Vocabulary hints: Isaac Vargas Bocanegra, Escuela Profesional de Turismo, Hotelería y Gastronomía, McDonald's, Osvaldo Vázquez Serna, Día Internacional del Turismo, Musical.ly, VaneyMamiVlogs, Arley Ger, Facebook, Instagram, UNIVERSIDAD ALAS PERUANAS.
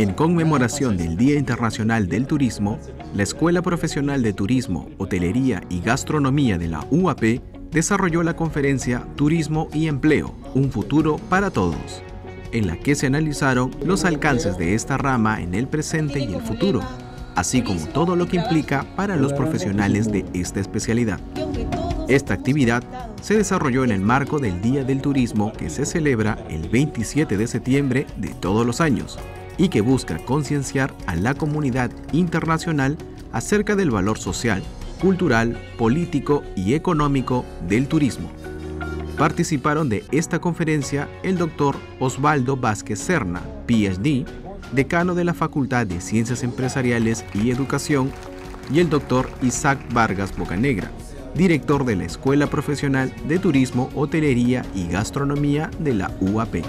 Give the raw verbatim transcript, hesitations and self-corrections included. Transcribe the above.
En conmemoración del Día Internacional del Turismo, la Escuela Profesional de Turismo, Hotelería y Gastronomía de la U A P desarrolló la conferencia Turismo y Empleo, un futuro para todos, en la que se analizaron los alcances de esta rama en el presente y el futuro, así como todo lo que implica para los profesionales de esta especialidad. Esta actividad se desarrolló en el marco del Día del Turismo que se celebra el veintisiete de septiembre de todos los años y que busca concienciar a la comunidad internacional acerca del valor social, cultural, político y económico del turismo. Participaron de esta conferencia el doctor Osvaldo Vázquez Serna, P H D, decano de la Facultad de Ciencias Empresariales y Educación, y el doctor Isaac Vargas Bocanegra, director de la Escuela Profesional de Turismo, Hotelería y Gastronomía de la U A P.